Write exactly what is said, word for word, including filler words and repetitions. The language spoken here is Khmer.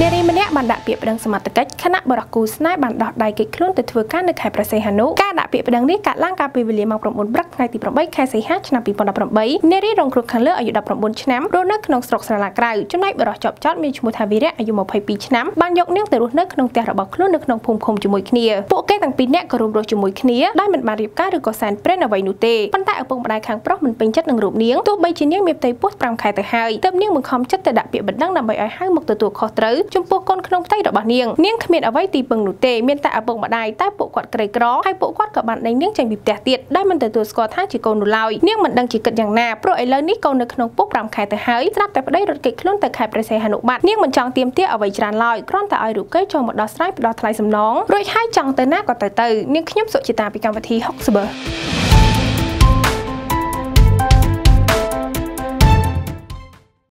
នេះរីម្នាក់បានដាក់ពាក្យប្តឹងសមត្ថកិច្ចខណៈបរិគុណស្នេហ៍បានដោះដៃគេខ្លួនទៅធ្វើការនៅខេត្តព្រះសីហនុ ចំពោះកូនក្នុងផ្ទៃរបស់នាងនាងគ្មានអ្វីទីពឹងនោះទេមានតែឪពុកម្ដាយតែពួកគាត់ក្រីក្រហើយពួកគាត់ក៏បានដេញនាងចេញពីផ្ទះទៀតដែលមិនទទួលស្គាល់ថាជាកូននៅឡើយនាងមិនដឹងជាគិតយ៉ាងណាព្រោះឥឡូវនេះកូននៅក្នុងពុកប្រាំខែទៅហើយស្រាប់តែប្តីរត់គេខ្លួនទៅខេត្តព្រះសីហនុបាត់នាងមិនចង់ទាមទារអ្វីច្រើនឡើយគ្រាន់តែឲ្យរូបគេចូលមកដោះស្រាយផ្ដល់ថ្លៃសំណងរួចហើយចង់ទៅណាក៏ទៅទៅនាងខ្ញុំសុខចិត្តាពីកម្មវិធី ហុកស៊ប៊ឺ